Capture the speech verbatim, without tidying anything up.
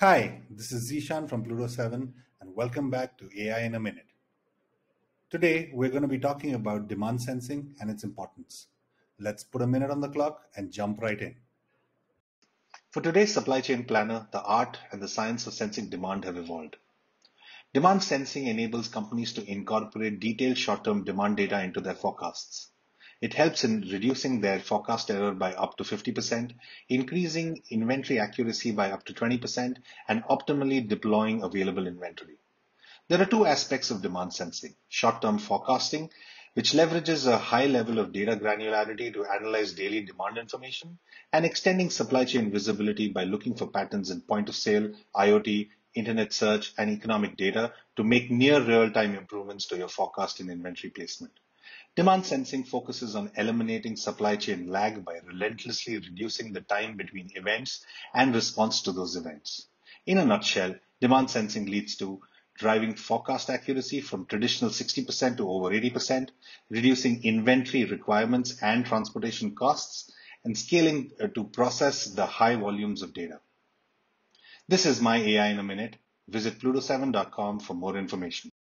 Hi, this is Zishan from Pluto seven and welcome back to A I in a Minute. Today, we're going to be talking about demand sensing and its importance. Let's put a minute on the clock and jump right in. For today's supply chain planner, the art and the science of sensing demand have evolved. Demand sensing enables companies to incorporate detailed short-term demand data into their forecasts. It helps in reducing their forecast error by up to fifty percent, increasing inventory accuracy by up to twenty percent, and optimally deploying available inventory. There are two aspects of demand sensing: short-term forecasting, which leverages a high level of data granularity to analyze daily demand information, and extending supply chain visibility by looking for patterns in point-of-sale, I O T, internet search, and economic data to make near real-time improvements to your forecast and inventory placement. Demand sensing focuses on eliminating supply chain lag by relentlessly reducing the time between events and response to those events. In a nutshell, demand sensing leads to driving forecast accuracy from traditional sixty percent to over eighty percent, reducing inventory requirements and transportation costs, and scaling to process the high volumes of data. This is my A I in a Minute. Visit Pluto seven dot com for more information.